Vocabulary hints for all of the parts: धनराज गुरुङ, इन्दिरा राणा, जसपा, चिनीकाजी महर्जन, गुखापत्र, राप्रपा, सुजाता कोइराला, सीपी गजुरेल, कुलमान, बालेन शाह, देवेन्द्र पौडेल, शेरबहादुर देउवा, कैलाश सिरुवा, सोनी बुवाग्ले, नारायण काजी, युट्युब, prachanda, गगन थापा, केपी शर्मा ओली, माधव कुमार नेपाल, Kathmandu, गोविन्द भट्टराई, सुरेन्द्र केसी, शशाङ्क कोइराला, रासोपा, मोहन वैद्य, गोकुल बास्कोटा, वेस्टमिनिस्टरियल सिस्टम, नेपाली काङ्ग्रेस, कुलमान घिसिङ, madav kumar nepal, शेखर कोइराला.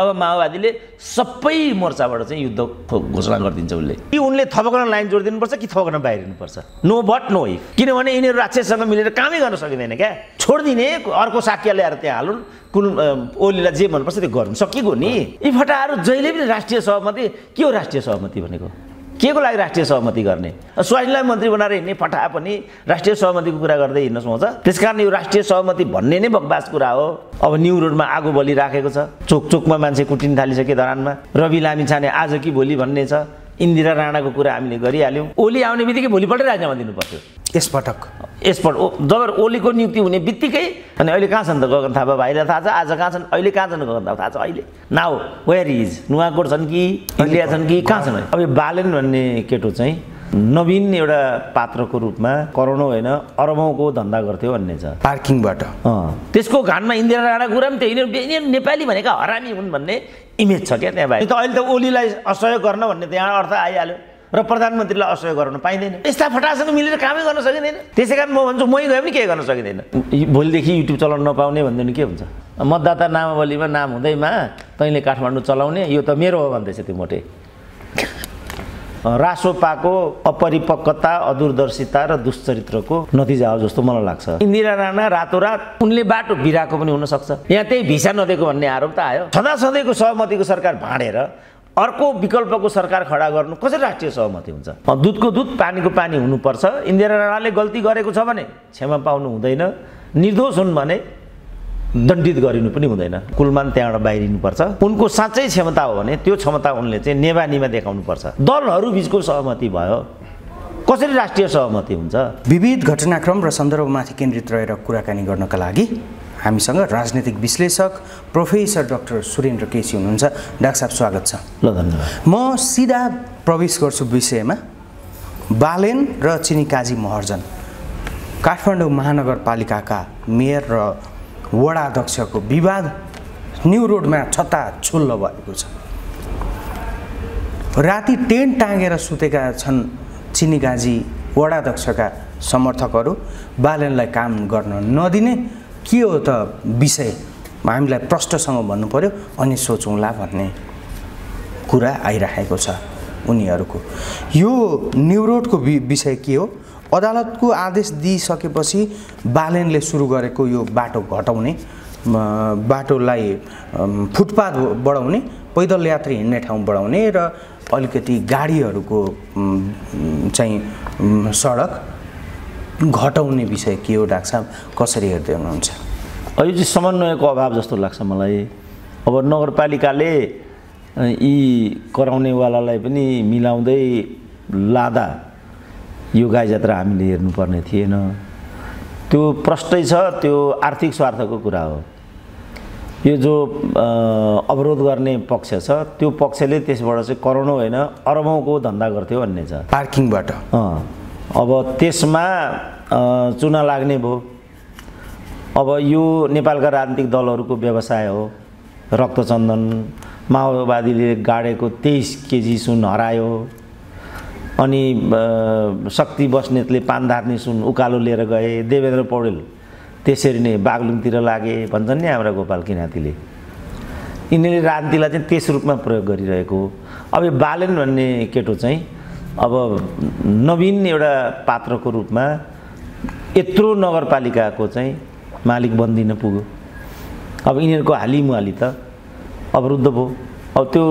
अब माओवादीले सबै मोर्चाबाट चाहिँ युद्ध घोषणा गर्दिन्छ। उले कि उनले थपकन लाइन जोडिदिनु पर्छ कि थपकन बाहिरिनु पर्छ, नो बट नो इफ, किनभने यिनीहरू राज्यसँग मिलेर कामै गर्न सकिँदैन क्या। छोडिदिने अर्को साक्य ल्याएर त्यहाँ हालुन्, कुन ओलीलाई जे मनपर्छ त्यो गर्नु सकिएको नि। यी फटाहरू जहिले पनि राष्ट्रिय सहमति के हो? राष्ट्रिय सहमति भनेको के को लागि राष्ट्रिय सहमति गर्ने? स्वास्थ्यलाई मन्त्री बनाएर हिँड्ने फटा पनि राष्ट्रिय सहमतिको कुरा गर्दै हिँड्न सोच्छ। त्यसकारण यो राष्ट्रिय सहमति भन्ने नै बकवास कुरा हो। अब न्यू रोडमा आगो बलिराखेको छ, चोकचोकमा मान्छे कुटिन थालिसके धरानमा। रवि लामिछाने आज कि भोलि भन्ने छ, इन्दिरा राणाको कुरा हामीले गरिहाल्यौँ। ओली आउने बित्तिकै भोलिपल्टै राजीनामा दिनु पर्थ्यो। यसपटक जब ओलीको नियुक्ति हुने बित्तिकै, अनि अहिले कहाँ छन् त गगन थापा भाइलाई थाहा छ, आज कहाँ छन्, अहिले कहाँ छन् गगन थापा थाहा छ, अहिले नाउ वेयर इज, नुवाकोट छन् कि इन्डिया छन् कि कहाँ छन्? अब यो बालन भन्ने केटो चाहिँ नवीन एउटा पात्रको रूपमा करोडौँ होइन अरबौँको धन्दा गर्थ्यो भन्ने छ पार्किङबाट। त्यसको घानमा इन्दिरा राणाको कुरा पनि त्यही नै, नेपाली भनेका हरामी हुन् भन्ने इमेज छ क्या त्यहाँ भाइ। त अहिले त ओलीलाई असहयोग गर्न भन्ने त्यहाँ अर्थ आइहाल्यो र प्रधानमन्त्रीलाई असहयोग गर्न पाइँदैन। यस्ता फटासँग मिलेर कामै गर्न सकिँदैन। त्यसै कारण म भन्छु, मै गए पनि केही गर्न सकिँदैन। भोलिदेखि युट्युब चलाउन नपाउने भन्दै नि के हुन्छ? मतदाता नामावलीमा नाम हुँदैमा तैँले काठमाडौँ चलाउने, यो त मेरो हो भन्दैछ त्यो मोटे। रासोपाको अपरिपक्वता, अदूरदर्शिता र दुश्चरित्रको नतिजा हो जस्तो मलाई लाग्छ। इन्दिरा राणा रातोरात उनले बाटो बिराएको पनि हुनसक्छ। यहाँ त्यही भिसा नदिएको भन्ने आरोप त आयो। सधैँको सहमतिको सरकार भाँडेर अर्को विकल्पको सरकार खडा गर्नु कसरी राष्ट्रिय सहमति हुन्छ? दुधको दुध पानीको पानी हुनुपर्छ। इन्दिरा राणाले गल्ती गरेको छ भने क्षमा पाउनु हुँदैन, निर्दोष हुन् भने दण्डित गरिनु पनि हुँदैन। कुलमान त्यहाँबाट बाहिरिनुपर्छ। उनको साँच्चै क्षमता हो भने त्यो क्षमता उनले चाहिँ नेवानीमा देखाउनुपर्छ। दलहरू बिचको सहमति भयो, कसरी राष्ट्रिय सहमति हुन्छ? विविध घटनाक्रम र सन्दर्भमाथि केन्द्रित रहेर कुराकानी गर्नका लागि हामीसँग राजनीतिक विश्लेषक प्रोफेसर डाक्टर सुरेन्द्र केसी हुनुहुन्छ। डाक्टर साहब स्वागत छ। ल धन्यवाद। म सिधा प्रवेश गर्छु विषयमा। बालेन र चिनीकाजी महर्जन काठमाडौँ महानगरपालिकाका मेयर र वडा अध्यक्षको विवाद न्यू रोडमा छता छुल्ल भएको छ। राति टेन्ट टाँगेर सुतेका छन् चिनीकाजी वडा अध्यक्षका समर्थकहरू, बालेनलाई काम गर्न नदिने के हो त विषय? हामीलाई प्रष्टसँग भन्नु पर्यो अनि सोचौँला भन्ने कुरा आइरहेको छ उनीहरूको। यो न्यू रोडको विषय के हो? अदालतको आदेश दिइसकेपछि बालेनले सुरु गरेको यो बाटो घटाउने, बाटोलाई फुटपाथ बढाउने, पैदल यात्री हिँड्ने ठाउँ बढाउने र अलिकति गाडीहरूको चाहिँ सडक घटाउने विषय के हो? डाक्टर साहब कसरी हेर्दै हुनुहुन्छ? यो चाहिँ समन्वयको अभाव जस्तो लाग्छ मलाई। अब नगरपालिकाले यी कराउनेवालालाई पनि मिलाउँदै लाँदा यो गाई जात्रा हामीले हेर्नुपर्ने थिएन। त्यो प्रष्टै छ, त्यो आर्थिक स्वार्थको कुरा हो। यो जो अवरोध गर्ने पक्ष छ त्यो पक्षले त्यसबाट चाहिँ करोडौँ होइन अरबौँको धन्दा गर्थ्यो भन्ने छ पार्किङबाट। अब त्यसमा चुना लाग्ने भयो। अब यो नेपालका राजनीतिक दलहरूको व्यवसाय हो। रक्तचन्दन माओवादीले गाडेको 23 केजी सुन हरायो, अनि शक्ति बस्नेतले पानधार्ने सुन उकालो लिएर गए। देवेन्द्र पौडेल त्यसरी नै बागलुङतिर लागे भन्छन् नि हाम्रा गोपाल किनातीले। यिनीहरूले राजनीतिलाई चाहिँ त्यस रूपमा प्रयोग गरिरहेको। अब यो बालेन भन्ने केटो चाहिँ अब नवीन एउटा पात्रको रूपमा यत्रो नगरपालिकाको चाहिँ मालिक बन्दिन पुग्यो। अब यिनीहरूको हालिमुहाली त अवरुद्ध भयो। अब त्यो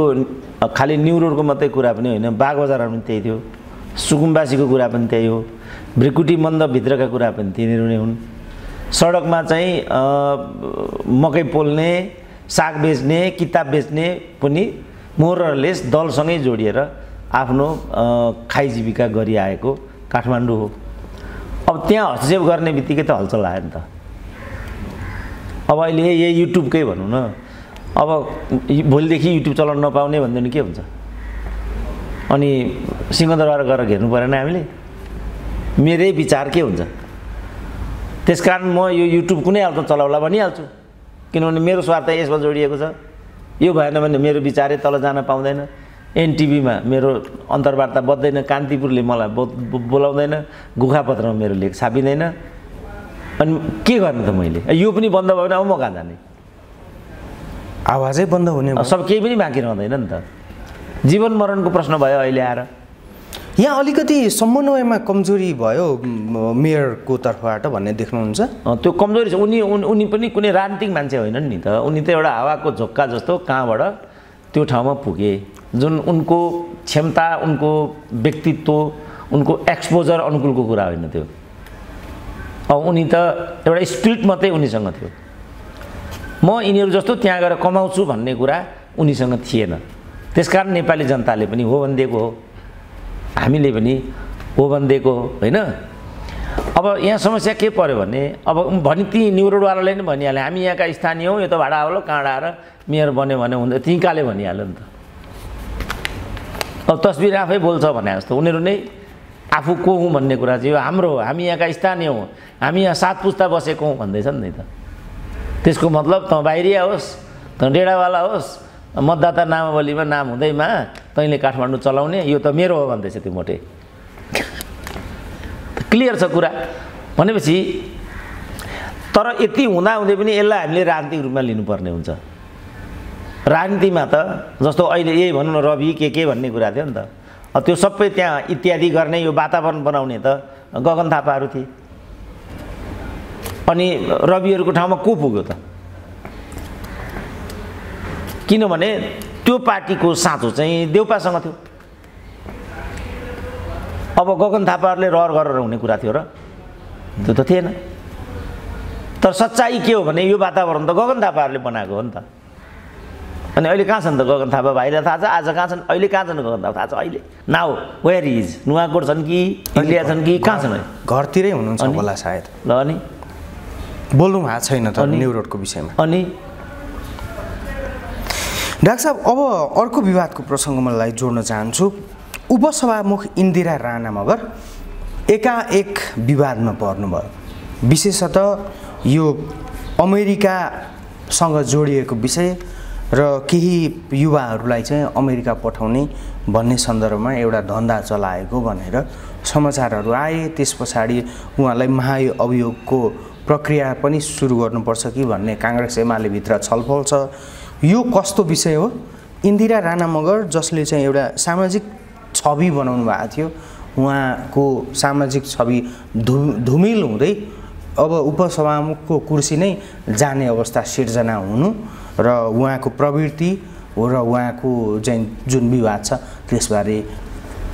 खालि न्यू रोडको मात्रै कुरा पनि होइन, बागबजारमा पनि त्यही थियो, सुकुम्बासीको कुरा पनि त्यही हो, भृकुटी मन्दभित्रका कुरा पनि तिनीहरू नै हुन्। सडकमा चाहिँ मकै पोल्ने, साग बेच्ने, किताब बेच्ने पनि मोरलेस दलसँगै जोडिएर आफ्नो खाइ जीविका गरिआएको काठमाडौँ हो। अब त्यहाँ हस्तक्षेप गर्ने बित्तिकै त हलचल आयो नि त। अब अहिले यही युट्युबकै भनौँ न, अब भोलिदेखि युट्युब चलाउन नपाउने भन्दैन के हुन्छ? अनि सिंहदरबार गएर घेर्नु परेन हामीले? मेरै विचार के हुन्छ? त्यसकारण म यो युट्युब कुनै हालको चलाउला भनिहाल्छु, किनभने मेरो स्वार्थ यसमा जोडिएको छ। यो भएन भने मेरो विचारै तल जान पाउँदैन। एनटिभीमा मेरो अन्तर्वार्ता बज्दैन, कान्तिपुरले मलाई बोलाउँदैन, गुखापत्रमा मेरो लेख छापिँदैन। अनि के गर्ने त मैले? यो पनि बन्द भयो भने अब म कहाँ जाने? आवाजै बन्द हुने भयो। सब केही पनि बाँकी रहदैन नि त। जीवन मरणको प्रश्न भयो अहिले आएर। यहाँ अलिकति समन्वयमा कमजोरी भयो मेयरको तर्फबाट भन्ने देख्नुहुन्छ? त्यो कमजोरी छ। उनी उनी पनि कुनै राजनीतिक मान्छे होइनन् नि त। उनी त एउटा हावाको झोक्का जस्तो कहाँबाट त्यो ठाउँमा पुगे। जुन उनको क्षमता, उनको व्यक्तित्व, उनको एक्सपोजर अनुकूलको कुरा होइन त्यो। उनी त एउटा स्पिरिट मात्रै उनीसँग थियो। म यिनीहरु जस्तो त्यहाँ गएर कमाउँछु भन्ने कुरा उनीसँग थिएन। त्यसकारण नेपाली जनताले पनि हो भन्देको हो, हामीले पनि हो भन्देको हो, हैन। अब यहाँ समस्या के पर्यो भने अब भनि ती न्युरोडवालाले नि भनिहाले हामी यहाँका स्थानीय हौ, यो त भाडा आउलो काँडा आएर मेयर बन्यो भने हुन्छ तिकाले भनिहाल्यो नि त। अब तस्बिर आफै बोल्छ भने जस्तो उनीहरु नै आफू को हुँ भन्ने कुरा चाहिँ यो हाम्रो, हामी यहाँका स्थानीय हौ, हामी यहाँ सात पुस्ता बसेको हौ भन्दै छन् नि त। त्यसको मतलब त बाहिरिया होस्, त डेडावाला होस्, मतदाता नामावलीमा नाम हुँदैमा तैँले काठमाडौँ चलाउने यो त मेरो हो भन्दैछ त्यो मोटे। क्लियर छ कुरा। भनेपछि तर यति हुँदाहुँदै पनि यसलाई हामीले राजनीतिक रूपमा लिनुपर्ने हुन्छ। राजनीतिमा त जस्तो अहिले यही भनौँ न रवि के भन्ने कुरा थियो नि त। त्यो सबै त्यहाँ इत्यादि गर्ने यो वातावरण बनाउने त गगन थापाहरू थिए। अनि रविहरूको ठाउँमा को पुग्यो त? किनभने त्यो पार्टीको साँचो चाहिँ देउपासँग थियो। अब गगन थापाहरूले रहर गरेर हुने कुरा थियो र? त्यो त थिएन। तर सच्चाइ के हो भने यो वातावरण त गगन थापाहरूले बनाएको हो नि त। अनि अहिले कहाँ छन् त गगन थापा? भाइलाई थाहा छ आज कहाँ छन्? अहिले कहाँ छन् गगन थापा? थाहा छ अहिले नाउ वेयर इज? नुवाकोट छन् कि इन्डिया छन् कि कहाँ छन्? घरतिरै हुनुहुन्छ होला सायद। ल अनि बोल्नु भएको छैन त न्यू रोडको विषयमा। अनि डाक्टर साहब अब अर्को विवादको प्रसङ्ग मलाई जोड्न चाहन्छु। उपसभामुख इन्दिरा राणा मगर एकाएक विवादमा पर्नुभयो, विशेषतः यो अमेरिकासँग जोडिएको विषय र केही युवाहरूलाई चाहिँ अमेरिका पठाउने भन्ने सन्दर्भमा एउटा धन्दा चलाएको भनेर समाचारहरू आए। त्यस पछाडि उहाँलाई महाअभियोगको प्रक्रिया पनि सुरु गर्नुपर्छ कि भन्ने काङ्ग्रेस एमालेभित्र छलफल छ। यो कस्तो विषय हो? इन्दिरा राणा मगर जसले चाहिँ एउटा सामाजिक छवि बनाउनु भएको थियो, उहाँको सामाजिक छवि धुमिल हुँदै अब उपसभामुखको कुर्सी नै जाने अवस्था सिर्जना हुनु र उहाँको प्रवृत्ति हो र उहाँको जुन विवाद छ त्यसबारे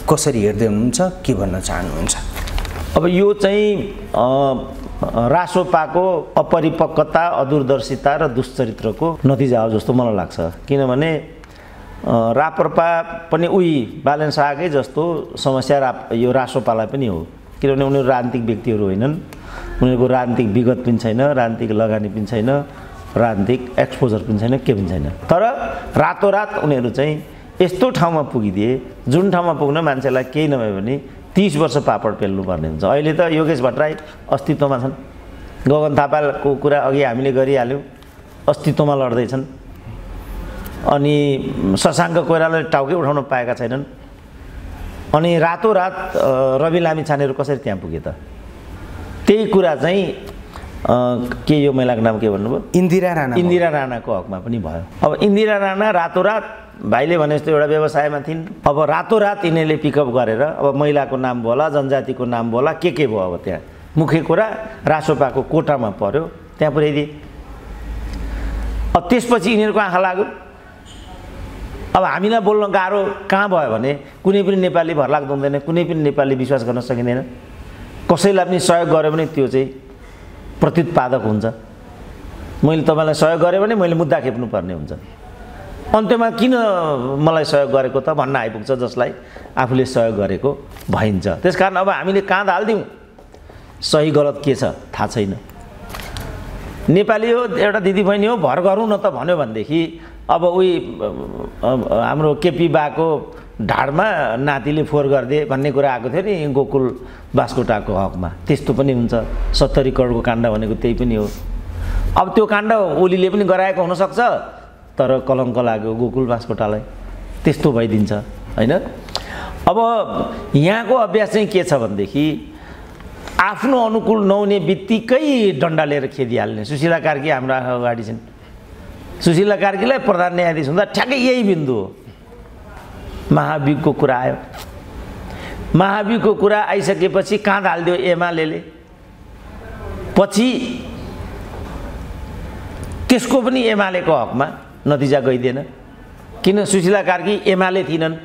कसरी हेर्दै हुनुहुन्छ, के भन्न चाहनुहुन्छ? अब यो चाहिँ रासोपाको अपरिपक्वता, अदूरदर्शिता र दुश्चरित्रको नतिजा हो जस्तो मलाई लाग्छ। किनभने राप्रपा पनि उही बालन शाहकै जस्तो समस्या यो रासोपालाई पनि हो। किनभने उनीहरू राजनीतिक व्यक्तिहरू होइनन्, उनीहरूको राजनीतिक विगत पनि छैन, राजनीतिक लगानी पनि छैन, राजनीतिक एक्सपोजर पनि छैन, के पनि छैन। तर रातोरात उनीहरू चाहिँ यस्तो ठाउँमा पुगिदिए जुन ठाउँमा पुग्न मान्छेलाई केही नभए पनि 30 वर्ष पापड पेल्नुपर्ने हुन्छ। अहिले त योगेश भट्टराई अस्तित्वमा छन्, गगन थापाको कुरा अघि हामीले गरिहाल्यौँ, अस्तित्वमा लड्दैछन्। अनि शशाङ्क कोइरालाले टाउकै उठाउन पाएका छैनन्। अनि रातोरात रवि लामिछानेहरू कसरी त्यहाँ पुगे त? त्यही कुरा चाहिँ के यो महिलाको नाम के भन्नुभयो? इन्दिरा राणाको हकमा पनि भयो। अब इन्दिरा राणा रातोरात भाइले भने जस्तो एउटा व्यवसायमा थिइन्। अब रातोरात यिनीहरूले पिकअप गरेर अब महिलाको नाम बोला, जनजातिको नाम बोला, के भयो। अब त्यहाँ मुख्य कुरा रासोपाको कोटामा पर्यो, त्यहाँ पुर्याइदिए। अब त्यसपछि यिनीहरूको आँखा लाग्यो। अब हामीलाई बोल्न गाह्रो कहाँ भयो भने कुनै पनि नेपाली भरलाग्दो हुँदैन, कुनै पनि नेपाली विश्वास गर्न सकिँदैन। कसैलाई पनि सहयोग गर्यो भने त्यो चाहिँ प्रत्युत्पादक हुन्छ। मैले तपाईँलाई सहयोग गरेँ भने मैले मुद्दा खेप्नुपर्ने हुन्छ। अन्त्यमा किन मलाई सहयोग गरेको त भन्न आइपुग्छ जसलाई आफूले सहयोग गरेको भइन्छ। त्यसकारण अब हामीले काँध हाल्दिउँ, सही गलत के छ थाहा छैन। नेपाली हो, एउटा दिदीबहिनी हो, भर गरौँ न त भन्यो भनेदेखि अब उही हाम्रो केपी बाको ढाडमा नातिले फोहोर गरिदिए भन्ने कुरा आएको थियो नि गोकुल बास्कोटाको हकमा। त्यस्तो पनि हुन्छ। 70 करोडको काण्ड भनेको त्यही पनि हो। अब त्यो काण्ड ओलीले पनि गराएको हुनसक्छ, तर कलङ्क लाग्यो गोकुल बास्कोटालाई, त्यस्तो भइदिन्छ, होइन। अब यहाँको अभ्यास चाहिँ के छ भनेदेखि आफ्नो अनुकूल नहुने बित्तिकै डन्डा लिएर खेदिहाल्ने। सुशीला कार्की हाम्रो आँखा अगाडि छिन्, सुशीला कार्कीलाई प्रधान न्यायाधीश हुँदा ठ्याक्कै यही बिन्दु हो। महावीरको कुरा आयो, महावीरको कुरा आइसकेपछि काँध हाल्दियो एमालेले, पछि त्यसको पनि एमालेको हकमा नतिजा गइदिएन। किन? सुशीला कार्की एमाले थिएनन्,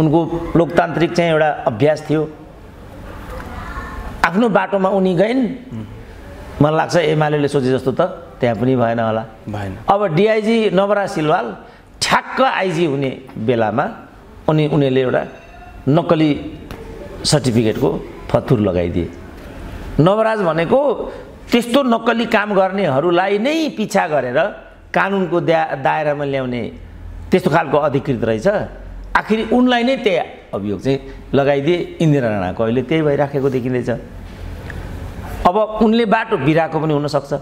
उनको लोकतान्त्रिक चाहिँ एउटा अभ्यास थियो, आफ्नो बाटोमा उनी गइन्। मलाई लाग्छ एमालेले सोचे जस्तो त त्यहाँ पनि भएन होला। अब डीआईजी नवरा सिलवाल ठ्याक्क आइजी हुने बेलामा उनीहरूले एउटा नक्कली सर्टिफिकेटको फतुर लगाइदिए। नवराज भनेको त्यस्तो नक्कली काम गर्नेहरूलाई नै पिछा गरेर कानुनको दायरामा ल्याउने त्यस्तो खालको अधिकृत रहेछ। आखिर उनलाई नै त्यही अभियोग चाहिँ लगाइदिए। इन्दिरा राणाको अहिले त्यही भइराखेको देखिँदैछ। अब उनले बाटो बिराएको पनि हुनसक्छ,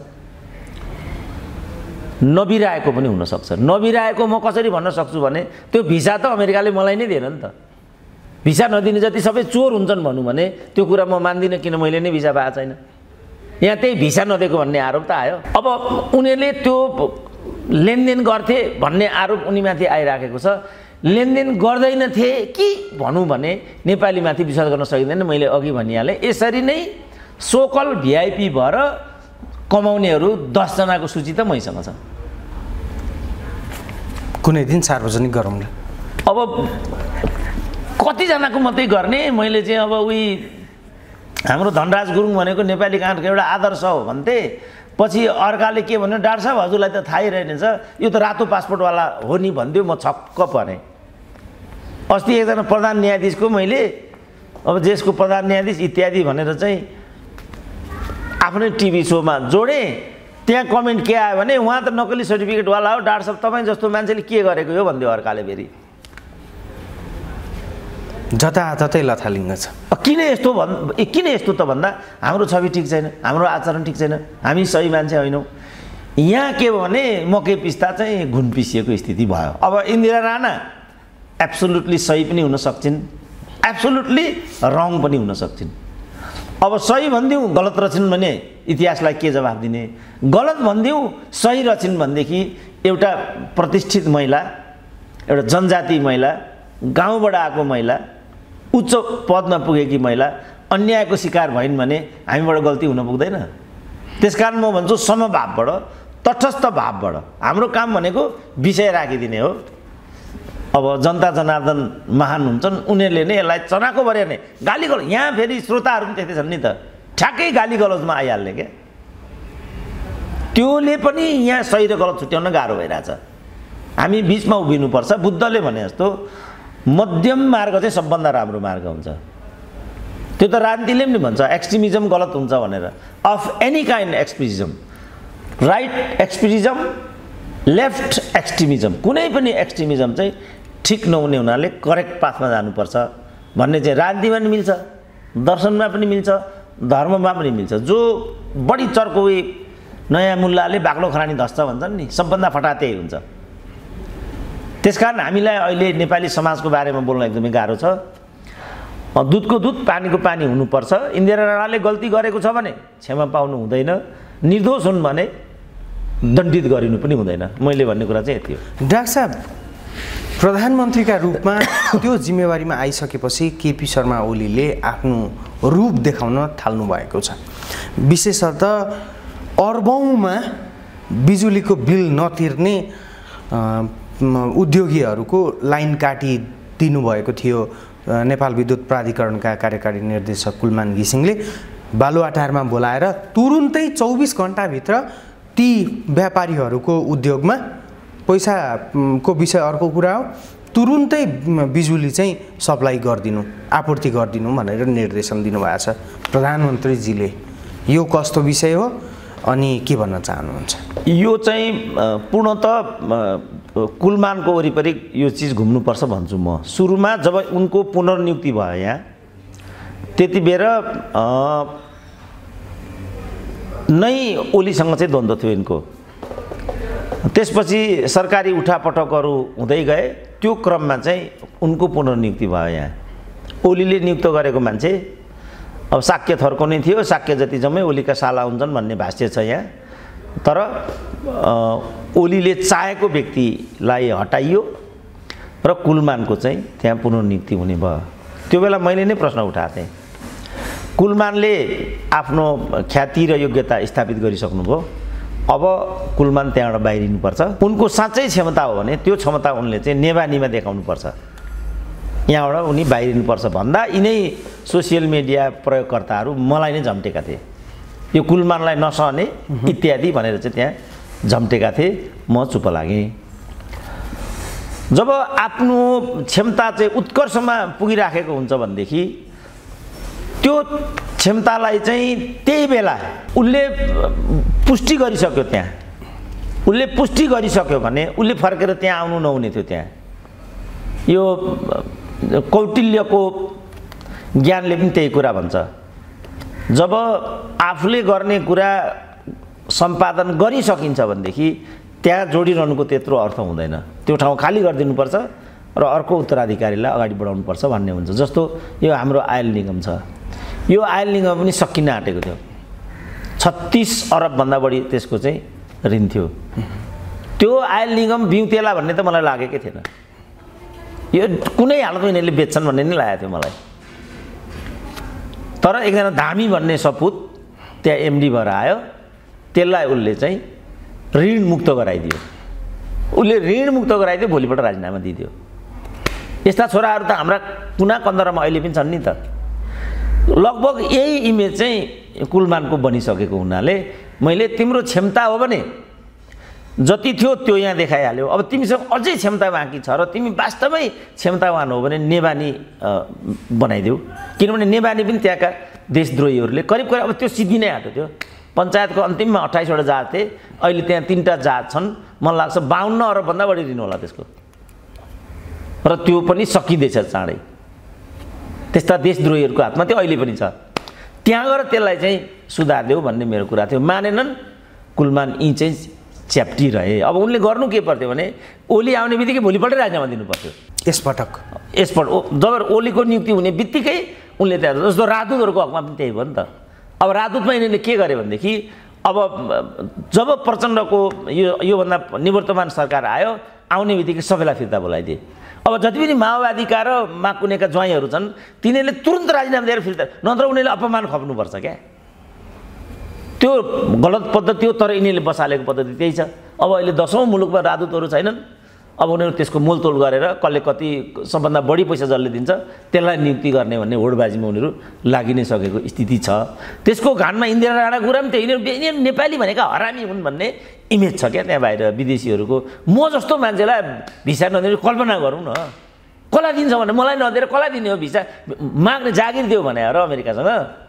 नबिराएको पनि हुनसक्छ। नबिराएको म कसरी भन्न सक्छु भने त्यो भिसा त अमेरिकाले मलाई नै दिएन नि त। भिसा नदिने जति सबै चोर हुन्छन् भनौँ भने त्यो कुरा म मान्दिनँ, किन मैले नै भिसा पाएको छैन। यहाँ त्यही भिसा नदिएको भन्ने आरोप त आयो। अब उनीहरूले त्यो लेनदेन गर्थे भन्ने आरोप उनीमाथि आइराखेको छ। लेनदेन गर्दैनथे कि भनौँ भने नेपालीमाथि विश्वास गर्न सकिँदैन। मैले अघि भनिहालेँ, यसरी नै सोकल भिआइपी भएर कमाउनेहरू 10 जनाको सूची त मैसँग छ। कुनै दिन सार्वजनिक गरौँला। अब कतिजनाको मात्रै गर्ने? मैले चाहिँ अब उही हाम्रो धनराज गुरुङ भनेको नेपाली काण्डको एउटा आदर्श हो भन्थे, पछि अर्काले के भन्यो, डाक्टर साहब हजुरलाई त थाहै रहेनछ, यो त रातो पासपोर्टवाला हो नि भन्थ्यो। म छक्क परेँ। अस्ति एकजना प्रधान न्यायाधीशको मैले अब देशको प्रधान न्यायाधीश इत्यादि भनेर चाहिँ आफ्नै टिभी सोमा जोडेँ। त्यहाँ कमेन्ट के आयो भने, उहाँ त नक्कली सर्टिफिकेटवाला हो, डाक्टर साहब तपाईँ जस्तो मान्छेले के गरेको यो भन्दियो अर्काले। फेरि जताततै लथालिङ्ग छ। किन यस्तो किन यस्तो त भन्दा हाम्रो छवि ठिक छैन, हाम्रो आचरण ठिक छैन, हामी सही मान्छे होइनौँ। यहाँ के भयो भने मकै पिस्ता चाहिँ घुन पिसिएको स्थिति भयो। अब इन्दिरा राणा एब्सोल्युटली सही पनि हुन सक्छिन्, एब्सोल्युटली रङ पनि हुन सक्छिन्। अब सही भनिदिउँ गलत रहेछन् भने इतिहासलाई के जवाफ दिने? गलत भनिदिउँ सही रहेछन् भनेदेखि एउटा प्रतिष्ठित महिला, एउटा जनजाति महिला, गाउँबाट आएको महिला, उच्च पदमा पुगेकी महिला अन्यायको शिकार भइन् भने हामीबाट गल्ती हुन पुग्दैन। त्यसकारण म भन्छु समभावबाट, तटस्थ भावबाट हाम्रो काम भनेको विषय राखिदिने हो। अब जनता जनार्दन महान हुन्छन्, उनीहरूले नै यसलाई चनाको भर्या नै गाली गलौँ। यहाँ फेरि श्रोताहरू पनि त्यस्तै छन् नि त, ठ्याक्कै गाली गलौजमा आइहाल्ने क्या। त्योले पनि यहाँ सही र गलत छुट्याउन गाह्रो भइरहेछ। हामी बिचमा उभिनुपर्छ। बुद्धले भने जस्तो मध्यम मार्ग चाहिँ सबभन्दा राम्रो मार्ग हुन्छ। त्यो त राजनीतिले पनि भन्छ एक्सट्रिमिजम गलत हुन्छ भनेर। Of any kind extremism, right extremism, left extremism, कुनै पनि एक्सट्रिमिजम चाहिँ ठिक नहुने हुनाले करेक्ट पाथमा जानुपर्छ भन्ने चाहिँ राजनीतिमा पनि मिल्छ, दर्शनमा पनि मिल्छ, धर्ममा पनि मिल्छ। जो बढी चर्को उही नयाँ मुल्लाले बाक्लो खरानी धस्छ भन्छन् नि, सबभन्दा फटाते हुन्छ। त्यसकारण हामीलाई अहिले नेपाली समाजको बारेमा बोल्न एकदमै गाह्रो छ। दुधको दुध पानीको पानी हुनुपर्छ। इन्दिरा राणाले गल्ती गरेको छ भने क्षमा पाउनु हुँदैन, निर्दोष हुन् भने दण्डित गरिनु पनि हुँदैन। मैले भन्ने कुरा चाहिँ यति हो। डाक्टर साहब, प्रधानमन्त्रीका रूपमा त्यो जिम्मेवारीमा आइसकेपछि केपी शर्मा ओलीले आफ्नो रूप देखाउन थाल्नु भएको छ। विशेषतः अर्बौंमा बिजुलीको बिल नतिर्ने उद्योगीहरूको लाइन काटिदिनु भएको थियो नेपाल विद्युत प्राधिकरणका कार्यकारी निर्देशक कुलमान घिसिङले बालुवाटारमा बोलाएर। तुरुन्तै 24 घण्टाभित्र ती व्यापारीहरूको उद्योगमा पैसा को विषय अर्को कुरा हो, तुरुन्तै बिजुली चाहिँ सप्लाई गरिदिनु, आपूर्ति गरिदिनु भनेर निर्देशन दिनुभएको छ। प्रधानमन्त्रीजीले यो कस्तो विषय हो अनि के भन्न चाहनुहुन्छ? यो चाहिँ पूर्णतः कुलमानको वरिपरि यो चिज घुम्नुपर्छ भन्छु म। सुरुमा जब उनको पुनर्नियुक्ति भयो यहाँ, त्यतिबेर नै ओलीसँग चाहिँ द्वन्द्व थियो यिनको। त्यसपछि सरकारी उठापटकहरू हुँदै गए। त्यो क्रममा चाहिँ उनको पुनर्नियुक्ति भयो यहाँ। ओलीले नियुक्त गरेको मान्छे अब शाक्य थरको नै थियो। शाक्य जति जम्मै ओलीका साला हुन्छन् भन्ने भाष्य छ यहाँ। तर ओलीले चाहेको व्यक्तिलाई हटाइयो र कुलमानको चाहिँ त्यहाँ पुनर्नियुक्ति हुने भयो। त्यो बेला मैले नै प्रश्न उठाएको थिएँ, कुलमानले आफ्नो ख्याति र योग्यता स्थापित गरिसक्नुभयो, अब कुलमान त्यहाँबाट बाहिरिनुपर्छ। उनको साँच्चै क्षमता हो भने त्यो क्षमता उनले चाहिँ नेवानीमा देखाउनुपर्छ, यहाँबाट उनी बाहिरिनुपर्छ भन्दा यिनै सोसियल मिडिया प्रयोगकर्ताहरू मलाई नै झम्टेका थिए, यो कुलमानलाई नसहने इत्यादि भनेर चाहिँ त्यहाँ झम्टेका थिए। म चुप लागेँ। जब आफ्नो क्षमता चाहिँ उत्कर्षमा पुगिराखेको हुन्छ भनेदेखि त्यो क्षमतालाई चाहिँ त्यही बेला उसले पुष्टि गरिसक्यो, त्यहाँ उसले पुष्टि गरिसक्यो भने उसले फर्केर त्यहाँ आउनु नहुने थियो। त्यहाँ यो कौटिल्यको ज्ञानले पनि त्यही कुरा भन्छ, जब आफूले गर्ने कुरा सम्पादन गरिसकिन्छ भनेदेखि त्यहाँ जोडिरहनुको त्यत्रो अर्थ हुँदैन, त्यो ठाउँ खाली गरिदिनुपर्छ र अर्को उत्तराधिकारीलाई अगाडि बढाउनुपर्छ भन्ने हुन्छ। जस्तो यो हाम्रो आयल निगम छ, यो आयल निगम पनि सकिन आँटेको थियो, 36 अरबभन्दा बढी त्यसको चाहिँ ऋण थियो। त्यो आयल निगम बिउतेला भन्ने त मलाई लागेकै थिएन, यो कुनै हालतमा यिनीहरूले बेच्छन् भन्ने नै लागेको थियो मलाई। तर एकजना धामी भन्ने सपुत त्यहाँ एमडी भएर आयो, त्यसलाई उसले चाहिँ ऋणमुक्त गराइदियो, उसले ऋणमुक्त गराइदियो, भोलिपल्ट राजीनामा दिइदियो। यस्ता छोराहरू त हाम्रा कुना कन्दरमा अहिले पनि छन् नि त। लगभग यही इमेज चाहिँ कुलमानको बनिसकेको हुनाले मैले तिम्रो क्षमता हो भने जति थियो त्यो यहाँ देखाइहाल्यो, अब तिमीसँग अझै क्षमता बाँकी छ र तिमी वास्तवमै क्षमतावान हो भने नेवानी बनाइदेऊ, किनभने नेवानी पनि त्यहाँका देशद्रोहीहरूले करिब करिब अब त्यो सिद्धि नै आएको थियो। पञ्चायतको अन्तिममा 28वटा जात थिए, अहिले त्यहाँ 3 जात छन्, मलाई लाग्छ 52 अरबभन्दा बढी ऋण होला त्यसको, र त्यो पनि सकिँदैछ चाँडै। त्यस्ता देशद्रोहीहरूको हातमा त्यो अहिले पनि छ, त्यहाँ गएर त्यसलाई चाहिँ सुधारिदेऊ भन्ने मेरो कुरा थियो। मानेनन्, कुलमान यी चाहिँ च्याप्टी रहे। अब उनले गर्नु के पर्थ्यो भने ओली आउने बित्तिकै भोलिपल्टै राजीनामा दिनुपर्थ्यो, यसपटक जब ओलीको नियुक्ति हुने बित्तिकै उनले त्यहाँ जस्तो राजदूतहरूको हकमा पनि त्यही भयो नि त। अब राजदूतमा यिनीहरूले के गरे भनेदेखि अब जब प्रचण्डको योभन्दा निवर्तमान सरकार आयो, आउने बित्तिकै सबैलाई फिर्ता बोलाइदिए। अब जति पनि माओवादीका र माकुनेका ज्वाइँहरू छन् तिनीहरूले तुरन्त राजीनामा दिएर फिर्ता, नत्र उनीहरूले अपमान खप्नुपर्छ क्या, त्यो गलत पद्धति हो। तर यिनीहरूले बसालेको पद्धति त्यही छ। अब अहिले 10औँ मुलुकमा राजदूतहरू छैनन्, अब उनीहरू त्यसको मोलतोल गरेर कसले कति सबभन्दा बढी पैसा जसले दिन्छ त्यसलाई नियुक्ति गर्ने भन्ने होडबाजीमा उनीहरू लागि नै सकेको स्थिति छ। त्यसको घानमा इन्दिरा राणा कुरा पनि थियो, यिनीहरू नेपाली भनेका हरामी हुन् भन्ने इमेज छ क्या त्यहाँ बाहिर विदेशीहरूको। म जस्तो मान्छेलाई भिसा नदिएर कल्पना गरौँ न, कसलाई दिन्छ भने मलाई नदिएर कसलाई दिने हो भिसा, माग्ने जागिर दियो भने र अमेरिकासँग,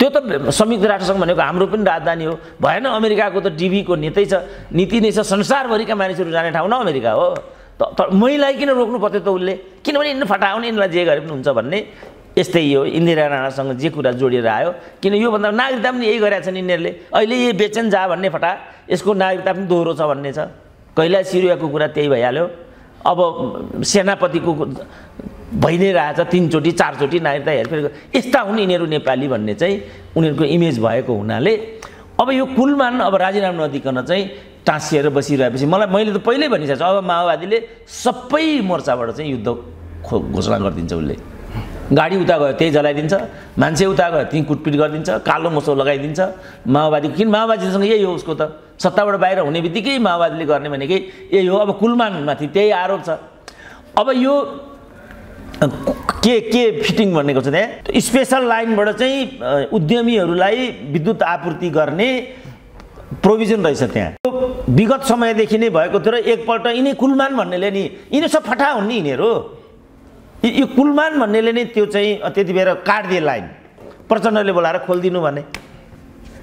त्यो त संयुक्त राष्ट्रसँग भनेको हाम्रो पनि राजधानी हो, भएन अमेरिकाको त डिभीको नीति छ, नीति नै छ, संसारभरिका मानिसहरू जाने ठाउँ न अमेरिका हो। तर मैलाई किन रोक्नु पर्थ्यो त उसले, किनभने यिनीहरू फटाउने, यिनीलाई जे गरे पनि हुन्छ भन्ने। यस्तै हो इन्दिरा राणासँग जे कुरा जोडिएर आयो, किन योभन्दा नागरिकता पनि यही गरेका छन् यिनीहरूले। अहिले यो बेचेन जा भन्ने फटा, यसको नागरिकता पनि दोहोरो छ भन्ने छ। कैलाश सिरुवाको कुरा त्यही भइहाल्यो, अब सेनापतिको भइ नै रहेछ, 3 चोटि 4 चोटि नागरिकता हेरफेर। यस्ता हुन् यिनीहरू नेपाली भन्ने चाहिँ उनीहरूको इमेज भएको हुनाले अब यो कुलमान अब राजीनामा नदिकन चाहिँ टाँसिएर बसिरहेपछि मैले त पहिल्यै भनिसकेको छु, अब माओवादीले सबै मोर्चाबाट चाहिँ युद्ध घोषणा गरिदिन्छ। उसले गाडी उता गयो त्यही जलाइदिन्छ, मान्छे उता गयो त्यहीँ कुटपिट गरिदिन्छ, कालो मोसो लगाइदिन्छ माओवादीको, किन माओवादीसँग यही हो उसको त, सत्ताबाट बाहिर हुने बित्तिकै माओवादीले गर्ने भनेकै यही हो। अब कुलमानमाथि त्यही आरोप छ। अब यो के फिटिङ भनेको छ त्यहाँ, स्पेसल लाइनबाट चाहिँ उद्यमीहरूलाई विद्युत आपूर्ति गर्ने प्रोभिजन रहेछ त्यहाँ, विगत समयदेखि नै भएको थियो। र एकपल्ट यिनी कुलमान भन्नेले नि, यिनी सब फटा हुन् नि यिनीहरू, यो कुलमान भन्नेले नै त्यो चाहिँ त्यति बेर काटिदिए लाइन, प्रचण्डले बोलाएर खोलिदिनु भने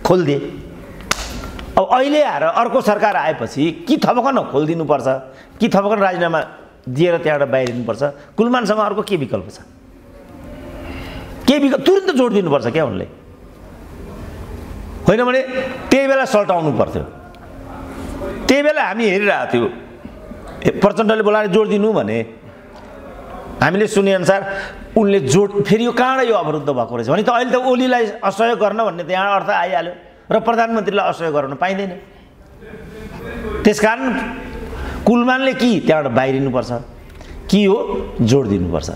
खोलिदिए। अब अहिले आएर अर्को सरकार आएपछि कि थपकन खोलिदिनुपर्छ, कि थपकन राजीनामा दिएर त्यहाँबाट बाहिर दिनुपर्छ। कुलमानसँग अर्को के विकल्प छ, के विकल्प, तुरन्त जोड दिनुपर्छ क्या उनले, होइन भने त्यही बेला सल्टाउनु पर्थ्यो। त्यही बेला हामी हेरिरहेको थियौँ, प्रचण्डले बोलाएर जोड दिनु भने, हामीले सुनेअनुसार उनले जोड, फेरि यो कहाँ यो अवरुद्ध भएको रहेछ भने त अहिले त ओलीलाई असहयोग गर्न भन्ने त यहाँ अर्थ आइहाल्यो। र प्रधानमन्त्रीलाई असह्य गर्न पाइदैन। त्यसकारण कुलमानले कि त्यहाँबाट बाहिरिनु पर्छ कि हो जोड दिनुपर्छ।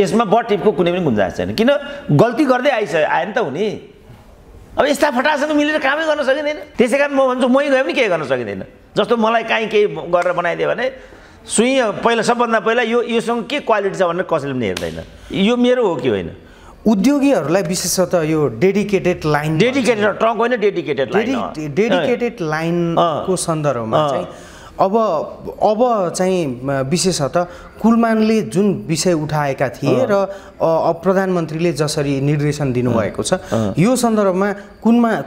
यसमा बटिपको कुनै पनि गुन्जाइस छैन, किन गल्ती गर्दै आएन त हुने। अब यस्ता फटासँग मिलेर कामै गर्न सकिँदैन। त्यसैकारण म भन्छु मै गए पनि केही गर्न सकिँदैन। जस्तो मलाई काहीँ केही गरेर बनाइदियो भने सुई पहिला सबभन्दा पहिला योसँग के क्वालिटी छ भनेर कसैले पनि हेर्दैन, यो मेरो हो कि होइन। उद्योगीहरूलाई विशेषतः यो डेडिकेटेड लाइन, डेडिकेटेड ट्रक होइन, डेडिकेटेड लाइन, डेडिकेटेड लाइनको सन्दर्भमा चाहिँ अब चाहिँ विशेषतः कुलमानले जुन विषय उठाएका थिए र प्रधानमन्त्रीले जसरी निर्देशन दिनुभएको छ, यो सन्दर्भमा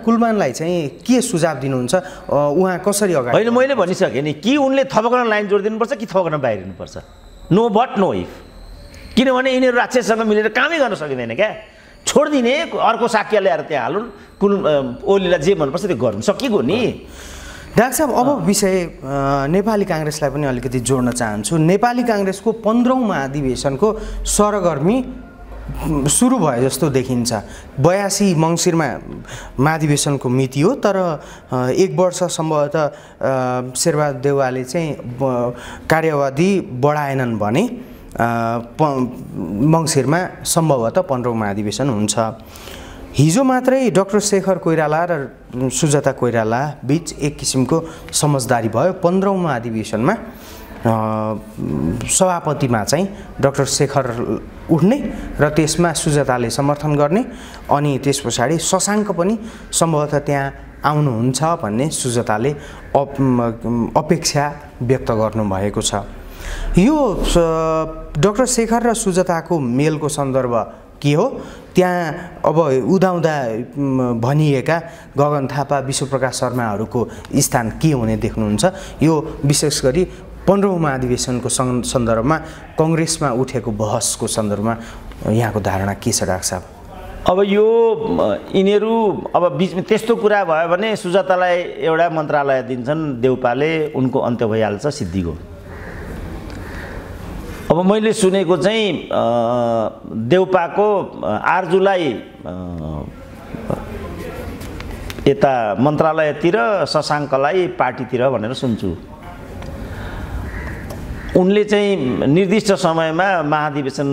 कुलमानलाई चाहिँ के सुझाव दिनुहुन्छ? उहाँ कसरी अगाडि? होइन, मैले भनिसकेँ नि कि उनले थपकन लाइन जोडिदिनुपर्छ कि थपकन बाहिरिनुपर्छ। नो बट नो इफ, किनभने यिनीहरू राक्षससँग मिलेर कामै गर्न सकिँदैन क्या। छोडिदिने, अर्को साक्य ल्याएर त्यहाँ हालुन्, कुल ओलीलाई जे मनपर्छ त्यो गर्नु सकिएको नि। डाक्टर साहब, अब विषय नेपाली काङ्ग्रेसलाई पनि अलिकति जोड्न चाहन्छु। नेपाली काङ्ग्रेसको 15औं महाधिवेशनको सरगर्मी सुरु भयो जस्तो देखिन्छ। 82 मङ्सिरमा महाधिवेशनको मिति हो, तर एक वर्ष सम्भवतः शेरबहादुर देउवाले चाहिँ कार्यवधि बढाएनन् भने मङ्सिरमा सम्भवतः 15औं महाधिवेशन हुन्छ। हिजो मात्रै डाक्टर शेखर कोइराला र सुजाता कोइराला बीच एक किसिमको समझदारी भयो। 15औं महाधिवेशनमा सभापतिमा चाहिँ डाक्टर शेखर उठ्ने र त्यसमा सुजाताले समर्थन गर्ने, अनि त्यस पछाडि शशाङ्क पनि सम्भवतः त्यहाँ आउनुहुन्छ भन्ने सुजाताले अपेक्षा व्यक्त गर्नुभएको छ। यो डाक्टर शेखर र सुजाताको मेलको सन्दर्भ के हो? त्यहाँ अब उदाउँदा भनिएका गगन थापा, विश्वप्रकाश शर्माहरूको स्थान के हुने देख्नुहुन्छ? यो विशेष गरी 15औं महाधिवेशनको सन्दर्भमा कङ्ग्रेसमा उठेको बहसको सन्दर्भमा यहाँको धारणा के छ डाक्टर साहब? अब यो यिनीहरू अब बिचमा त्यस्तो कुरा भयो भने सुजातालाई एउटा मन्त्रालय दिन्छन् देउपाले, उनको अन्त्य भइहाल्छ, सिद्धिको। अब मैले सुनेको चाहिँ देउपाको आर्जुलाई यता मन्त्रालयतिर, शशाङ्कलाई पार्टीतिर भनेर सुन्छु। उनले चाहिँ निर्दिष्ट समयमा महाधिवेशन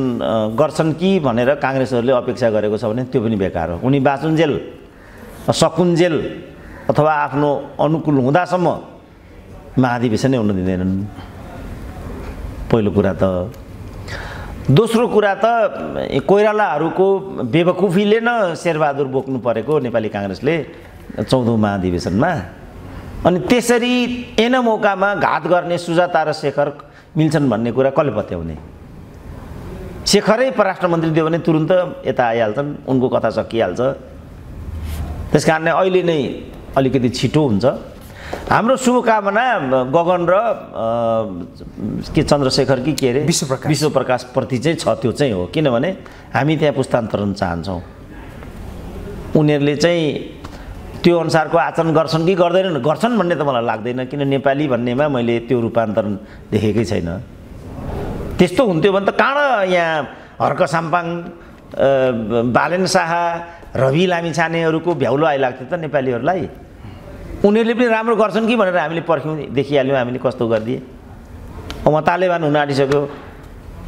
गर्छन् कि भनेर काङ्ग्रेसहरूले अपेक्षा गरेको छ भने त्यो पनि बेकार हो। उनी बाचुन्जेल, सकुन्जेल अथवा आफ्नो अनुकूल हुँदासम्म महाधिवेशन नै हुन दिँदैनन्, पहिलो कुरा त। दोस्रो कुरा त कोइरालाहरूको बेवकुफीले न शेरबहादुर बोक्नु परेको नेपाली काङ्ग्रेसले 14औं महाधिवेशनमा। अनि त्यसरी एन मौकामा घात गर्ने सुजाता र शेखर मिल्छन् भन्ने कुरा कसले पत्याउने? शेखरै परराष्ट्र मन्त्री दियो भने तुरुन्त यता आइहाल्छन्, उनको कथा सकिहाल्छ। त्यस कारणले अहिले नै अलिकति छिटो हुन्छ। हाम्रो शुभकामना गगन र के चन्द्रशेखर के अरे विश्वप्रकाशप्रति चाहिँ छ, त्यो चाहिँ हो। किनभने हामी त्यहाँ पुस्तान्तरण चाहन्छौँ। उनीहरूले चाहिँ त्यो अनुसारको आचरण गर्छन् कि गर्दैनन्? गर्छन् भन्ने त मलाई लाग्दैन, किन नेपाली भन्नेमा मैले त्यो रूपान्तरण देखेकै छैन। त्यस्तो हुन्थ्यो भने त काँडा यहाँ हर्क साम्पाङ, बालेन शाह, रवि लामिछानेहरूको भ्याउलो आइलाग्थ्यो त नेपालीहरूलाई। उनीहरूले पनि राम्रो गर्छन् कि भनेर हामीले पर्ख्यौँ, देखिहाल्यौँ हामीले कस्तो गरिदिए। अब तालिबान हुन आँटिसक्यो,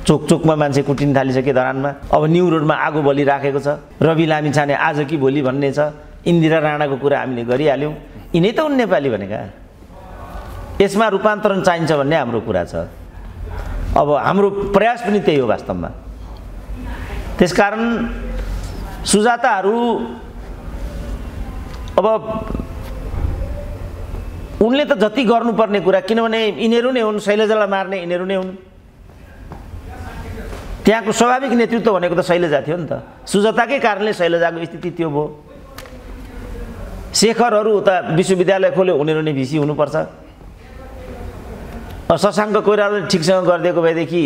चोकचोकमा मान्छे कुटिन थालिसके धरानमा। अब न्यू रोडमा आगो बलि राखेको छ। रवि लामिछाने आज कि भोलि भन्ने छ। इन्दिरा राणाको कुरा हामीले गरिहाल्यौँ। यिनै त हुन् नेपाली भनेका। यसमा रूपान्तरण चाहिन्छ भन्ने हाम्रो कुरा छ। अब हाम्रो प्रयास पनि त्यही हो वास्तवमा। त्यसकारण सुजाताहरू अब उनले त जति गर्नुपर्ने कुरा, किनभने यिनीहरू नै हुन् शैलजालाई मार्ने, यिनीहरू नै हुन्। त्यहाँको स्वाभाविक नेतृत्व भनेको त शैलजा थियो नि त। सुजाताकै कारणले शैलजाको स्थिति त्यो भयो। शेखरहरू उता विश्वविद्यालय खोल्यो, उनीहरू नै भिसी हुनुपर्छ। शशाङ्क कोइरालाले ठिकसँग गरिदिएको भएदेखि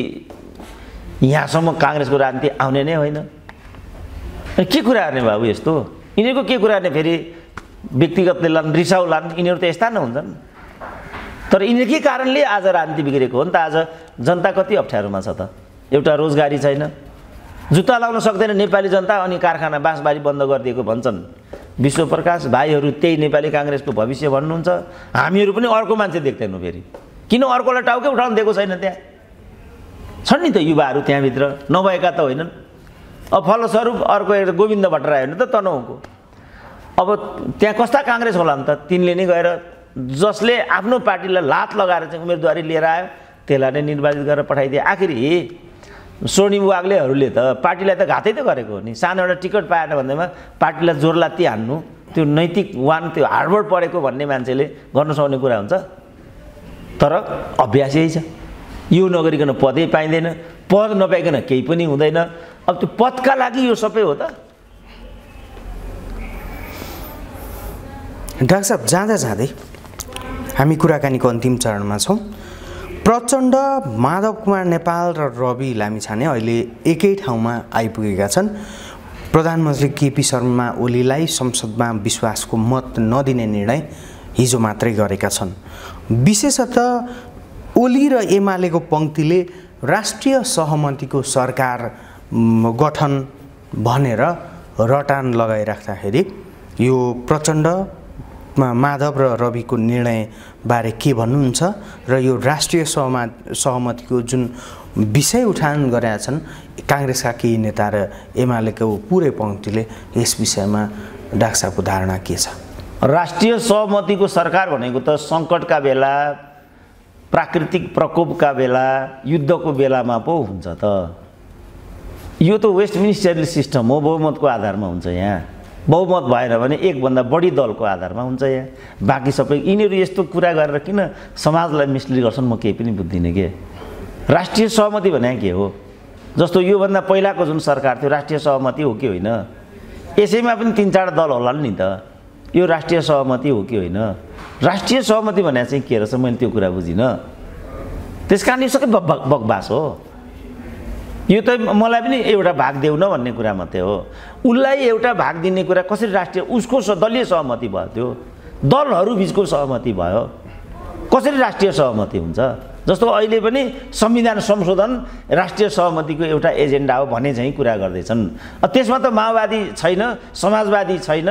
यहाँसम्म काङ्ग्रेसको राजनीति आउने नै होइन। के कुरा गर्ने बाबु यस्तो? यिनीहरूको के कुरा गर्ने? फेरि व्यक्तिगतले लान्, रिसाउ लान्, यिनीहरू त यस्ता नहुन्छन्। तर यिनीहरूकै कारणले आज राजनीति बिग्रेको हो नि त। आज जनता कति अप्ठ्यारोमा छ त। एउटा रोजगारी छैन, जुत्ता लाउन सक्दैन नेपाली जनता। अनि कारखाना बाँसबारी बन्द गरिदिएको भन्छन्, विश्वप्रकाश भाइहरु त्यही नेपाली कांग्रेसको भविष्य भन्नुहुन्छ। हामीहरु पनि अर्को मान्छे देख्दैनौं फेरि, किन अर्कोलाई टाउकै उठाउन दिएको छैन। त्यहाँ छन् नि त युवाहरु, त्यहाँ भित्र नभएका त होइनन्। अब फलस्वरूप अर्को एउटा गोविन्द भट्टराई हो नि त तनहुँको। अब त्यहाँ कस्ता कांग्रेस होला नि त, तिनले नै गएर जसले आफ्नो पार्टीलाई लात लगाएर चाहिँ उम्मेदवारी लिएर आयो त्यसलाई नै निर्वाचित गरेर पठाइदिए। आखिर सोनी बुवाग्लेहरूले त पार्टीलाई त घातै त गरेको हो नि। सानो एउटा टिकट पाएन भन्दैमा पार्टीलाई जोरलाती हान्नु, त्यो नैतिक वान, त्यो हार्डवर्ड पढेको भन्ने मान्छेले गर्न सक्ने कुरा हुन्छ। तर अभ्यासै छ, यो नगरिकन पदै पाइँदैन, पद नपाइकन केही पनि हुँदैन। अब त्यो पदका लागि यो सबै हो त। डाक्टर साहब, जाँदा जाँदै हामी कुराकानीको अन्तिम चरणमा छौँ। प्रचण्ड, माधव कुमार नेपाल र रवि लामिछाने अहिले एकै ठाउँमा आइपुगेका छन्। प्रधानमन्त्री केपी शर्मा ओलीलाई संसदमा विश्वासको मत नदिने निर्णय हिजो मात्रै गरेका छन्। विशेषतः ओली र एमालेको पङ्क्तिले राष्ट्रिय सहमतिको सरकार गठन भनेर रटान लगाइराख्दाखेरि यो प्रचण्ड, माधव र रविको निर्णय बारे के भन्नुहुन्छ र यो राष्ट्रिय सहमतिको जुन विषय उठान गरेका छन् कांग्रेसका केही नेता र एमालेको पुरै पङ्क्तिले, यस विषयमा डाक्टर साहबको धारणा के छ? राष्ट्रिय सहमतिको सरकार भनेको त संकटका बेला, प्राकृतिक प्रकोपका बेला, युद्धको बेलामा पो हुन्छ त। यो त वेस्टमिनिस्टरियल सिस्टम हो, बहुमतको आधारमा हुन्छ। यहाँ बहुमत भएन भने एकभन्दा बढी दलको आधारमा हुन्छ। यहाँ बाँकी सबै यिनीहरू यस्तो कुरा गरेर किन समाजलाई मिसलिड गर्छन्, म केही पनि बुझ्दिनँ। के राष्ट्रिय सहमति भने के हो? जस्तो योभन्दा पहिलाको जुन सरकार थियो राष्ट्रिय सहमति हो कि होइन? यसैमा पनि तीन चार दल होला नि त। यो राष्ट्रिय सहमति हो कि होइन? राष्ट्रिय सहमति भने चाहिँ के रहेछ, मैले त्यो कुरा बुझिनँ। त्यस कारण यो सबै बकवास हो। यो त मलाई पनि एउटा भाग देउन भन्ने कुरा मात्रै हो। उसलाई एउटा भाग दिने कुरा कसरी राष्ट्रिय, उसको दलीय सहमति भयो, त्यो दलहरू बीचको सहमति भयो, कसरी राष्ट्रिय सहमति हुन्छ? जस्तो अहिले पनि संविधान संशोधन राष्ट्रिय सहमतिको एउटा एजेन्डा हो भन्ने चाहिँ कुरा गर्दैछन्। त्यसमा त माओवादी छैन, समाजवादी छैन,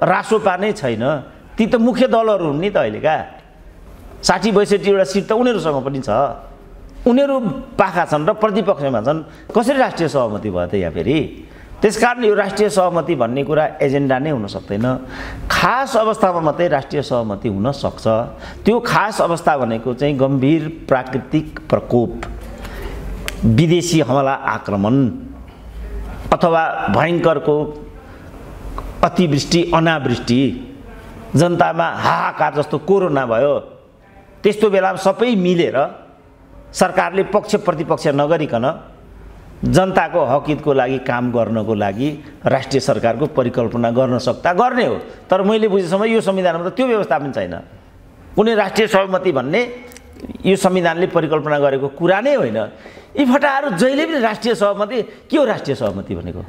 रासोपा नै छैन। ती त मुख्य दलहरू हुन् नि त अहिलेका। 60-62 सिट त उनीहरूसँग पनि छ। उनीहरू पाखा छन् र प्रतिपक्षमा छन्। कसरी राष्ट्रिय सहमति भयो त यहाँ फेरि? त्यसकारण यो राष्ट्रिय सहमति भन्ने कुरा एजेन्डा नै हुन सक्दैन। खास अवस्थामा मात्रै राष्ट्रिय सहमति हुन सक्छ। त्यो खास अवस्था भनेको चाहिँ गम्भीर प्राकृतिक प्रकोप, विदेशी हमला आक्रमण, अथवा भयङ्करको अतिवृष्टि, अनावृष्टि, जनतामा हाहाकार, जस्तो कोरोना भयो। त्यस्तो बेलामा सबै मिलेर सरकारले पक्ष प्रतिपक्ष नगरिकन जनताको हकितको लागि काम गर्नको लागि राष्ट्रिय सरकारको परिकल्पना गर्न सक्दा गर्ने हो। तर मैले बुझेसम्म यो संविधानमा त त्यो व्यवस्था पनि छैन। कुनै राष्ट्रिय सहमति भन्ने यो संविधानले परिकल्पना गरेको कुरा नै होइन। यी फटाहरू जहिले पनि राष्ट्रिय सहमति के हो? राष्ट्रिय सहमति भनेको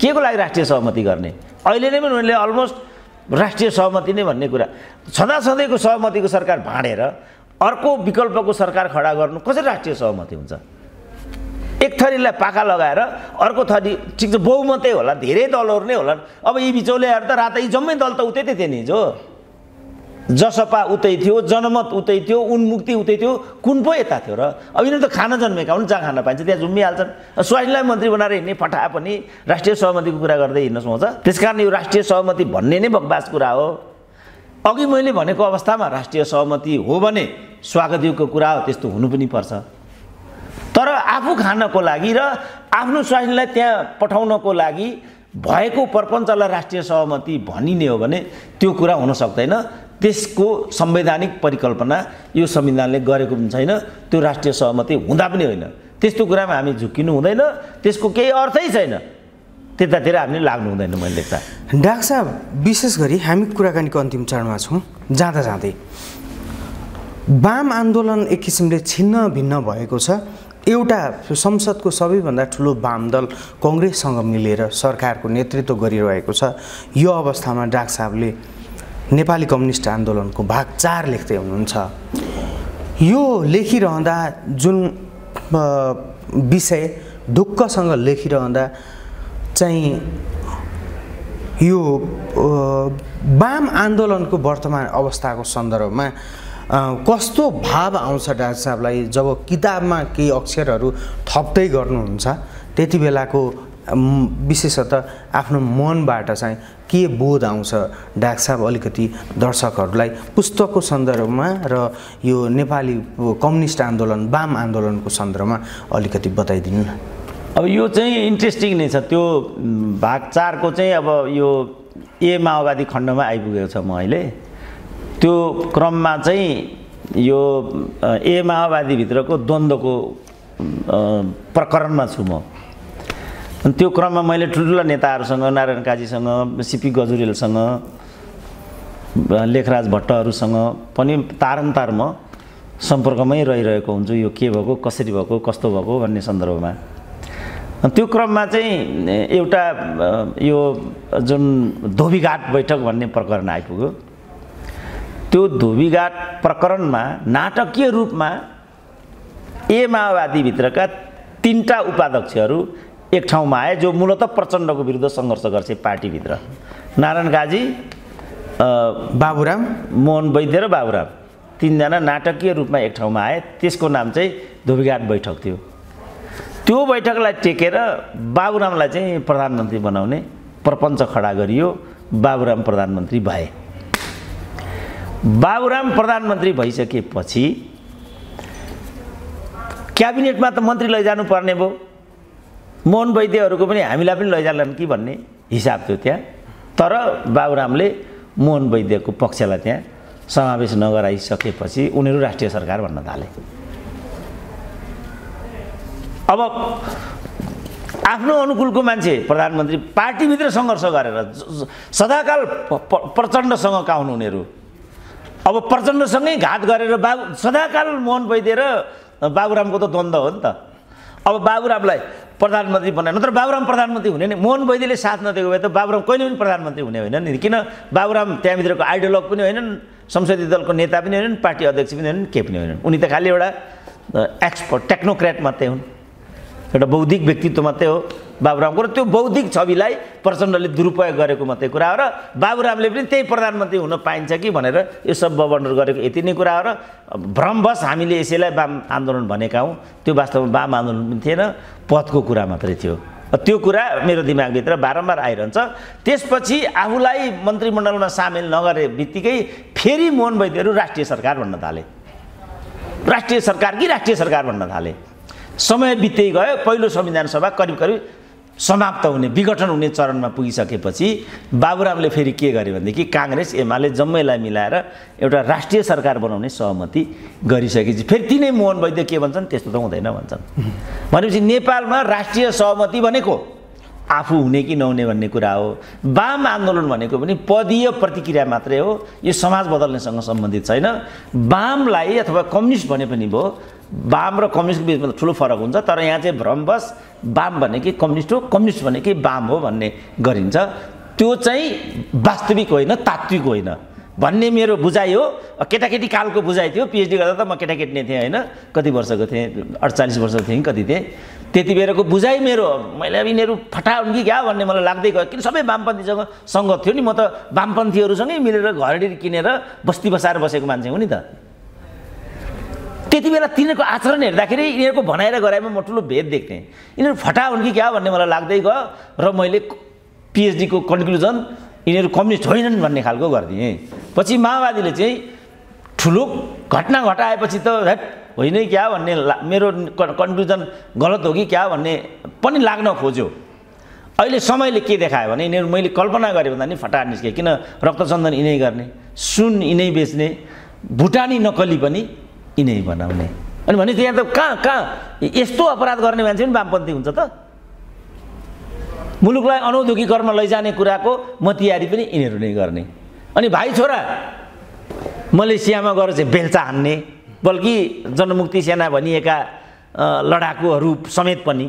के को लागि राष्ट्रिय सहमति गर्ने? अहिले नै पनि उनीहरूले अलमोस्ट राष्ट्रिय सहमति नै भन्ने कुरा, छँदाछँदैको सहमतिको सरकार भाँडेर अर्को विकल्पको सरकार खडा गर्नु कसरी राष्ट्रिय सहमति हुन्छ? एक थरीलाई पाका लगाएर अर्को थरी, ठिक छ बहुमतै होला, धेरै दलहरू नै होला। अब यी बिचौलियाहरू त रातै जम्मै दल त उतै थियो नि। हिजो जसपा उतै थियो, जनमत उतै थियो, उन्मुक्ति उतै थियो, कुन पो यता थियो र? अब यिनीहरू त खाना जन्मेका हुन्, जहाँ खाना पाइन्छ त्यहाँ झुम्मिहाल्छन्। स्वास्थ्यलाई मन्त्री बनाएर हिँड्ने फटा पनि राष्ट्रिय सहमतिको कुरा गर्दै हिँड्न सुहाउँछ। त्यसकारण यो राष्ट्रिय सहमति भन्ने नै बकवास कुरा हो। अघि मैले भनेको अवस्थामा राष्ट्रिय सहमति हो भने स्वागतयोग्य कुरा हो, त्यस्तो हुनु पनि पर्छ। तर आफू खानको लागि र आफ्नो स्वास्थ्यलाई त्यहाँ पठाउनको लागि भएको प्रपञ्चलाई राष्ट्रिय सहमति भनिने हो भने त्यो कुरा हुन सक्दैन। त्यसको संवैधानिक परिकल्पना यो संविधानले गरेको पनि छैन। त्यो राष्ट्रिय सहमति हुँदा पनि होइन। त्यस्तो कुरामा हामी झुक्किनु हुँदैन, त्यसको केही अर्थै छैन, त्यतातिर हामीले लाग्नु हुँदैन। मैले देख्दा डाक्टर साहब, विशेष गरी हामी कुराकानीको अन्तिम चरणमा छौँ। जाँदा जाँदै वाम आन्दोलन एक किसिमले छिन्न भिन्न भएको छ। एउटा संसदको सबैभन्दा ठुलो वाम दल कङ्ग्रेससँग मिलेर सरकारको नेतृत्व गरिरहेको छ। यो अवस्थामा डाक्टर साहबले नेपाली कम्युनिस्ट आन्दोलनको भाग 4 लेख्दै हुनुहुन्छ। यो लेखिरहँदा जुन विषय ढुक्कसँग लेखिरहँदा चाहिँ यो वाम आन्दोलनको वर्तमान अवस्थाको सन्दर्भमा कस्तो भाव आउँछ डाक्टर साहबलाई जब किताबमा केही अक्षरहरू थप्दै गर्नुहुन्छ त्यति बेलाको विशेषतः आफ्नो मनबाट चाहिँ के बोध आउँछ डाक्टर साहब अलिकति दर्शकहरूलाई पुस्तकको सन्दर्भमा र यो नेपाली कम्युनिस्ट आन्दोलन वाम आन्दोलनको सन्दर्भमा अलिकति बताइदिनु न। अब यो चाहिँ इन्ट्रेस्टिङ नै छ त्यो भाग ४ को चाहिँ अब यो ए माओवादी खण्डमा आइपुगेको छ म अहिले। त्यो क्रममा चाहिँ यो ए माओवादी भित्रको द्वन्द्वको प्रकरणमा छु म। त्यो क्रममा मैले ठुल्ठुला नेताहरूसँग नारायण काजीसँग सीपी गजुरेलसँग लेखराज भट्टहरूसँग पनि तारन्तार म सम्पर्कमै रहिरहेको हुन्छु यो के भएको कसरी भएको कस्तो भएको भन्ने सन्दर्भमा। त्यो क्रममा चाहिँ एउटा यो जुन धोबीघाट बैठक भन्ने प्रकरण आइपुग्यो। त्यो धोबीघाट प्रकरणमा नाटकीय रूपमा ए माओवादी भित्रका तीनटा उपाध्यक्षहरू एक ठाउँमा आए जो मूलतः प्रचण्डको विरुद्ध संघर्ष गर्छ पार्टी भित्र नारायण काजी बाबुराम मोहन वैद्य र बाबुराम तीनजना नाटकीय रूपमा एक ठाउँमा आए। त्यसको नाम चाहिँ धोबीघाट बैठक थियो। त्यो बैठकलाई टेकेर बाबुरामलाई चाहिँ प्रधानमन्त्री बनाउने प्रपञ्च खडा गरियो। बाबुराम प्रधानमन्त्री भए। बाबुराम प्रधानमन्त्री भइसकेपछि क्याबिनेटमा त मन्त्री लैजानु पर्ने भयो। मोहन वैद्यहरुको पनि हामीलाई पनि लैजालान् कि भन्ने हिसाब थियो त्यहाँ। तर बाबुरामले मोहन वैद्यको पक्षलाई त्यहाँ समावेश नगराइसकेपछि उनीहरू राष्ट्रिय सरकार भन्न थाले। अब आफ्नो अनुकूलको मान्छे प्रधानमन्त्री पार्टीभित्र संघर्ष गरेर सदाकाल प्रचण्डसँगका हुन् उनीहरू। अब प्रचण्डसँगै घात गरेर सदाकाल मोहन वैद्य र बाबुरामको त द्वन्द्व हो नि त। अब बाबुरामलाई प्रधानमन्त्री बनाए नत्र बाबुराम प्रधानमन्त्री हुने नै। मोहन वैद्यले साथ नदिएको भए त बाबुराम कहिले पनि प्रधानमन्त्री हुने होइन नि। किन बाबुराम त्यहाँभित्रको आइडियोलग पनि होइनन्, संसदीय दलको नेता पनि होइनन्, पार्टी अध्यक्ष पनि होइनन्, के पनि होइनन्। उनी त खालि एउटा एक्सपर्ट टेक्नोक्रेट मात्रै हुन्, एउटा बौद्धिक व्यक्तित्व मात्रै हो बाबुरामको। र त्यो बौद्धिक छविलाई प्रचण्डले दुरुपयोग गरेको मात्रै कुरा हो र बाबुरामले पनि त्यही प्रधानमन्त्री हुन पाइन्छ कि भनेर यो सब बबन्डर गरेको यति नै कुरा हो र भ्रमवश हामीले यसैलाई वाम आन्दोलन भनेका हौँ। त्यो वास्तवमा वाम आन्दोलन पनि थिएन, पदको कुरा मात्रै थियो। त्यो कुरा मेरो दिमागभित्र बारम्बार आइरहन्छ। त्यसपछि आफूलाई मन्त्रीमण्डलमा सामेल नगरे बित्तिकै फेरि मोहन वैद्यहरू राष्ट्रिय सरकार भन्न थाले। राष्ट्रिय सरकार कि राष्ट्रिय सरकार भन्न थाले। समय बित्दै गयो। पहिलो संविधान सभा करिब करिब समाप्त हुने विघटन हुने चरणमा पुगिसकेपछि बाबुरामले फेरि के गर्यो भनेदेखि काङ्ग्रेस एमाले जम्मैलाई मिलाएर एउटा राष्ट्रिय सरकार बनाउने सहमति गरिसकेपछि फेरि तिनै मोहन वैद्य के भन्छन् त्यस्तो त हुँदैन भन्छन्। भनेपछि नेपालमा राष्ट्रिय सहमति भनेको आफू हुने कि नहुने भन्ने कुरा हो। वाम आन्दोलन भनेको पनि पदीय प्रतिक्रिया मात्रै हो, यो समाज बदल्नेसँग सम्बन्धित छैन। वामलाई अथवा कम्युनिस्ट भने पनि भयो, वाम र कम्युनिस्टको बिचमा ठुलो फरक हुन्छ। तर यहाँ चाहिँ भ्रमवश वाम भनेकै कम्युनिस्ट हो, कम्युनिस्ट भनेकै वाम हो भन्ने गरिन्छ। त्यो चाहिँ वास्तविक होइन, तात्विक होइन भन्ने मेरो बुझाइ हो। केटाकेटी कालको बुझाइ थियो। पिएचडी गर्दा त म केटाकेटी नै थिएँ होइन, कति वर्षको थिएँ, 48 वर्षको थिएँ कति थिएँ। त्यति बेरको बुझाइ मेरो मैले अब यिनीहरू फटा हुन् कि क्या भन्ने मलाई लाग्दै गयो। किन सबै वामपन्थीसँग सङ्गत थियो नि। म त वामपन्थीहरूसँगै मिलेर घरडी किनेर बस्ती बसाएर बसेको मान्छे हो नि त। त्यति बेला तिनीहरूको आचरण हेर्दाखेरि यिनीहरूको भनाएर गराइमा म ठुलो भेद देख्थेँ। यिनीहरू फटा हुन् कि क्या भन्ने मलाई लाग्दै गयो र मैले पिएचडीको कन्क्लुजन यिनीहरू कम्युनिस्ट होइनन् भन्ने खालको गरिदिएँ। पछि माओवादीले चाहिँ ठुलो घटना घटाएपछि त हैट होइन क्या भन्ने मेरो कन्क्लुजन गलत हो कि क्या भन्ने पनि लाग्न खोज्यो। अहिले समयले के देखायो भने यिनीहरू मैले कल्पना गरेँ भन्दा नि फटाहा निस्के। किन रक्तचन्दन यिनै गर्ने, सुन यिनै बेच्ने, भुटानी नकली पनि यिनै बनाउने। अनि भने त्यहाँ त कहाँ कहाँ यस्तो अपराध गर्ने मान्छे पनि वामपन्थी हुन्छ त। मुलुकलाई अनौद्योगिकरण लैजाने कुराको मतियारी पनि यिनीहरू नै गर्ने। अनि भाइ छोरा मलेसियामा गएर चाहिँ बेल्चा हान्ने, बल्कि जनमुक्ति सेना भनिएका लडाकुहरू समेत पनि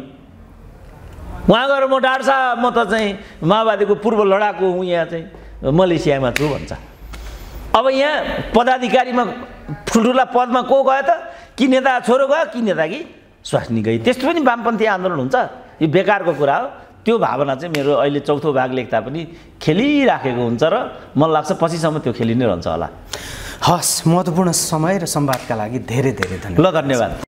उहाँ गएर म डार्सा म त चाहिँ माओवादीको पूर्व लडाकु हुँ, यहाँ चाहिँ मलेसियामा छु भन्छ। अब यहाँ पदाधिकारीमा ठुल्ठुला पदमा को गयो त? कि नेता छोरो गयो कि नेता कि स्वास्नी गई। त्यस्तो पनि वामपन्थी आन्दोलन हुन्छ? यो बेकारको कुरा हो। त्यो भावना चाहिँ मेरो अहिले चौथो भाग लेख्दा पनि खेलिराखेको हुन्छ र मलाई लाग्छ पछिसम्म त्यो खेलि नै रहन्छ होला। हस्, महत्त्वपूर्ण समय र संवादका लागि धेरै धेरै धन्यवाद। ल, धन्यवाद।